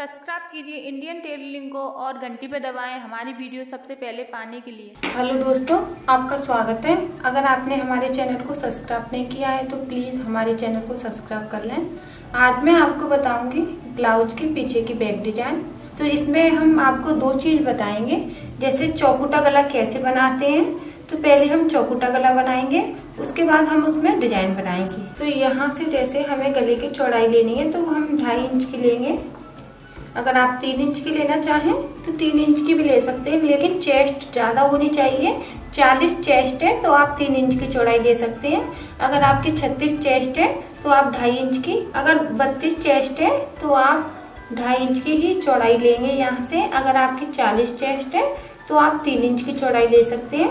Subscribe कीजिए Indian tailoring को और घंटी पे दबाएं हमारी वीडियो सबसे पहले पाने के लिए। हेलो दोस्तों, आपका स्वागत है। अगर आपने हमारे चैनल को सब्सक्राइब नहीं किया है तो प्लीज़ हमारे चैनल को सब्सक्राइब कर लें। आज मैं आपको बताऊंगी ब्लाउज के पीछे की बैक डिजाइन। तो इसमें हम आपको दो चीज़ बताएंगे, जैसे चौखुटा गला कैसे बनाते हैं। तो पहले हम चौखुटा गला बनाएंगे, उसके बाद हम उसमें डिजाइन बनाएंगे। तो यहाँ से जैसे हमें गले की चौड़ाई लेनी है तो हम 2.5 इंच की लेंगे। अगर आप 3 इंच की लेना चाहें तो 3 इंच की भी ले सकते हैं, लेकिन चेस्ट ज़्यादा होनी चाहिए। 40 चेस्ट है तो आप 3 इंच की चौड़ाई ले सकते हैं। अगर आपकी 36 चेस्ट है तो आप 2.5 इंच की, अगर 32 चेस्ट है तो आप 2.5 इंच की ही चौड़ाई लेंगे यहाँ से। अगर आपकी 40 चेस्ट है तो आप 3 इंच की चौड़ाई ले सकते हैं।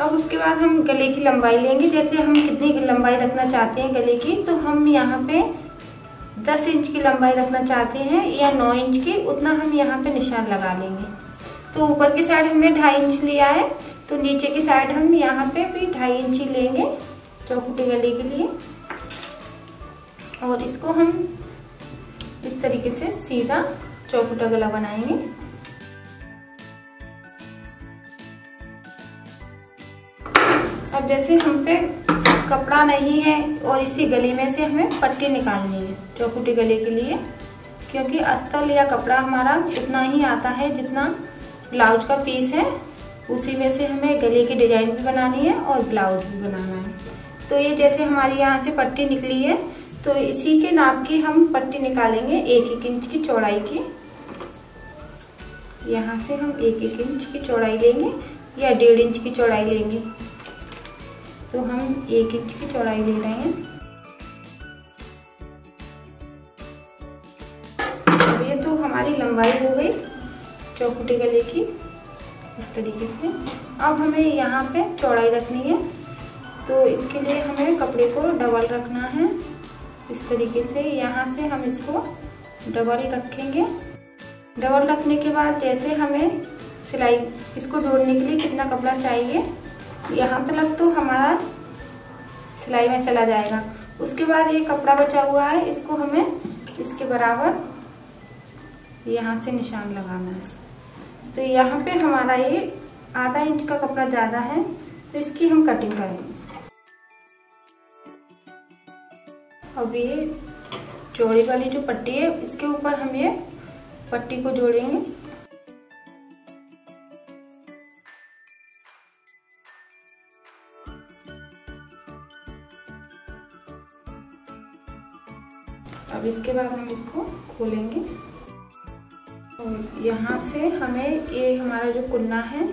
अब उसके बाद हम गले की लंबाई लेंगे, जैसे हम कितनी लंबाई रखना चाहते हैं गले की। तो हम यहाँ पे 10 इंच की लंबाई रखना चाहते हैं या 9 इंच की, उतना हम यहाँ पे निशान लगा लेंगे। तो ऊपर की साइड हमने 2.5 इंच लिया है, तो नीचे की साइड हम यहाँ पे भी 2.5 इंच ही लेंगे चौखुटे गले के लिए। और इसको हम इस तरीके से सीधा चौखुटा गला बनाएंगे। अब जैसे हम पे कपड़ा नहीं है और इसी गले में से हमें पट्टी निकालनी है चौखुटे गले के लिए, क्योंकि अस्तर या कपड़ा हमारा उतना ही आता है जितना ब्लाउज का पीस है। उसी में से हमें गले की डिजाइन भी बनानी है और ब्लाउज भी बनाना है। तो ये जैसे हमारी यहाँ से पट्टी निकली है, तो इसी के नाप की हम पट्टी निकालेंगे 1-1 इंच की चौड़ाई की। यहाँ से हम 1-1 इंच की चौड़ाई लेंगे या 1.5 इंच की चौड़ाई लेंगे। तो हम 1 इंच की चौड़ाई ले रहे हैं। तो ये तो हमारी लंबाई हो गई चौखुटे गले की इस तरीके से। अब हमें यहाँ पे चौड़ाई रखनी है, तो इसके लिए हमें कपड़े को डबल रखना है इस तरीके से। यहाँ से हम इसको डबल रखेंगे। डबल रखने के बाद जैसे हमें सिलाई इसको जोड़ने के लिए कितना कपड़ा चाहिए, यहाँ तक तो हमारा सिलाई में चला जाएगा। उसके बाद ये कपड़ा बचा हुआ है, इसको हमें इसके बराबर यहाँ से निशान लगाना है। तो यहाँ पे हमारा ये आधा इंच का कपड़ा ज़्यादा है, तो इसकी हम कटिंग करेंगे। अब ये जोड़े वाली जो पट्टी है, इसके ऊपर हम ये पट्टी को जोड़ेंगे। अब इसके बाद हम इसको खोलेंगे और यहाँ से हमें ये हमारा जो कुन्ना है,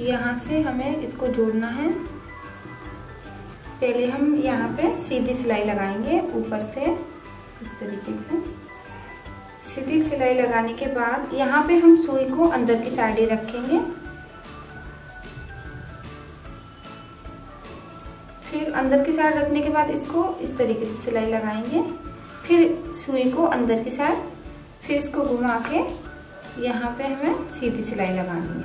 यहाँ से हमें इसको जोड़ना है। पहले हम यहाँ पे सीधी सिलाई लगाएंगे ऊपर से इस तरीके से। सीधी सिलाई लगाने के बाद यहाँ पे हम सुई को अंदर की साइड ही रखेंगे। फिर अंदर की साइड रखने के बाद इसको इस तरीके से सिलाई लगाएंगे। फिर सुई को अंदर की साइड, फिर इसको घुमा के यहाँ पे हमें सीधी सिलाई लगानी है।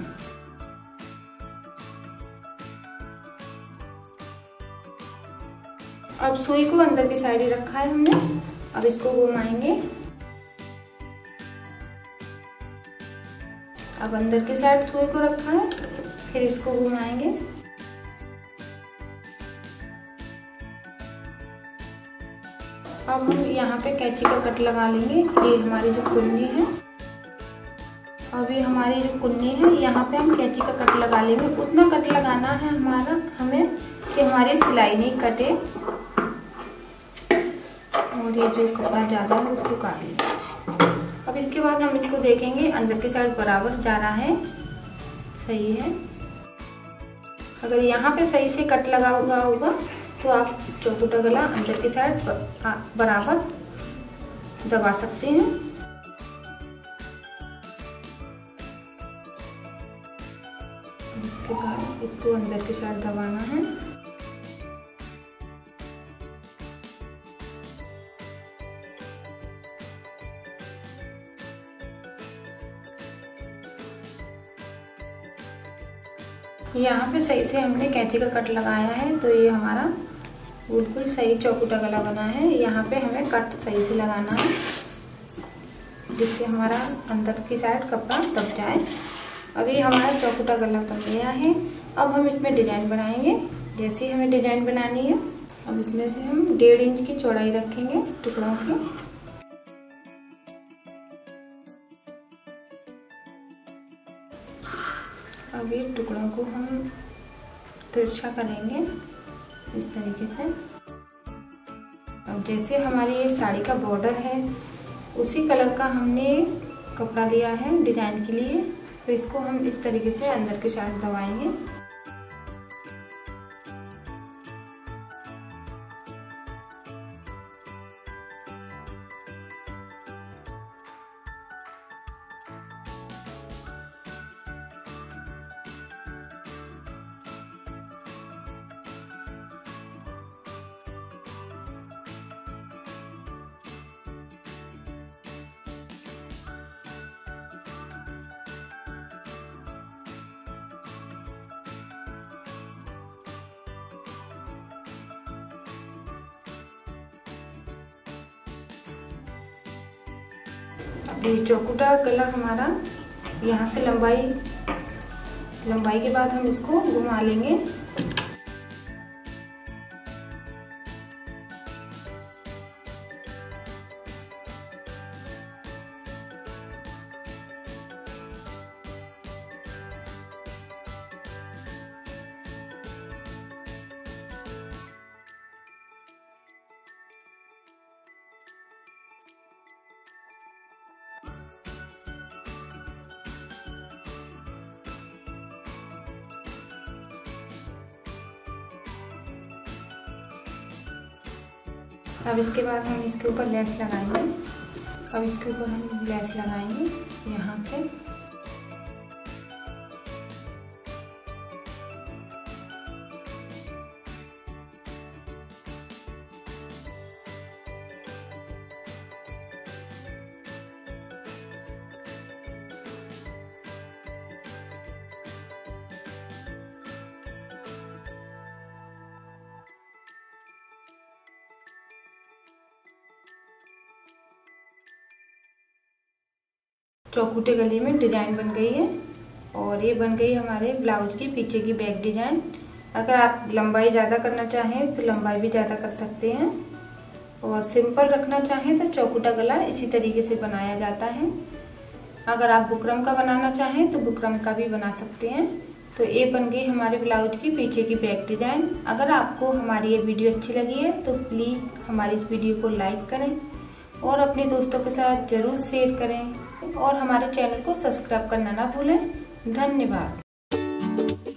अब सुई को अंदर की साइड ही रखा है हमने। अब इसको घुमाएंगे। अब अंदर की साइड सुई को रखा है, फिर इसको घुमाएंगे। अब हम यहाँ पे कैंची का कट लगा लेंगे। ये हमारी जो कुन्नी है, अब ये हमारी जो कुन्नी है, यहाँ पे हम कैंची का कट लगा लेंगे। उतना कट लगाना है हमारा हमें कि हमारी सिलाई नहीं कटे और ये जो कपड़ा ज़्यादा है उसको काट लेंगे। अब इसके बाद हम इसको देखेंगे अंदर की साइड बराबर जा रहा है, सही है। अगर यहाँ पे सही से कट लगा हुआ होगा तो आप चौखुटा गला अंदर की साइड बराबर दबा सकते हैं। इसके बाद इसको अंदर की साइड दबाना है। यहाँ पे सही से हमने कैंची का कट लगाया है, तो ये हमारा बिल्कुल सही चौखुटा गला बना है। यहाँ पे हमें कट सही से लगाना है। जिससे हमारा अंदर की साइड कपड़ा दब जाए। अभी हमारा चौखुटा गला बन गया है। अब हम इसमें डिजाइन बनाएंगे। जैसे ही हमें डिजाइन बनानी है, अब इसमें से हम 1.5 इंच की चौड़ाई रखेंगे टुकड़ों की। अब ये टुकड़ों को हम तिरछा करेंगे इस तरीके से। अब जैसे हमारी ये साड़ी का बॉर्डर है, उसी कलर का हमने कपड़ा लिया है डिजाइन के लिए, तो इसको हम इस तरीके से अंदर के साइड दबाएंगे। ये चौकुटा गला हमारा यहाँ से लंबाई के बाद हम इसको घुमा लेंगे। अब इसके बाद हम इसके ऊपर लेस लगाएंगे। अब इसके ऊपर हम लेस लगाएंगे यहाँ से। चौखुटे गले में डिजाइन बन गई है और ये बन गई हमारे ब्लाउज की पीछे की बैक डिजाइन। अगर आप लंबाई ज़्यादा करना चाहें तो लंबाई भी ज़्यादा कर सकते हैं, और सिंपल रखना चाहें तो चौखुटा गला इसी तरीके से बनाया जाता है। अगर आप बुकरम का बनाना चाहें तो बुकरम का भी बना सकते हैं। तो ये बन गई हमारे ब्लाउज की पीछे की बैक डिजाइन। अगर आपको हमारी ये वीडियो अच्छी लगी है तो प्लीज़ हमारी इस वीडियो को लाइक करें और अपने दोस्तों के साथ ज़रूर शेयर करें और हमारे चैनल को सब्सक्राइब करना ना भूलें। धन्यवाद।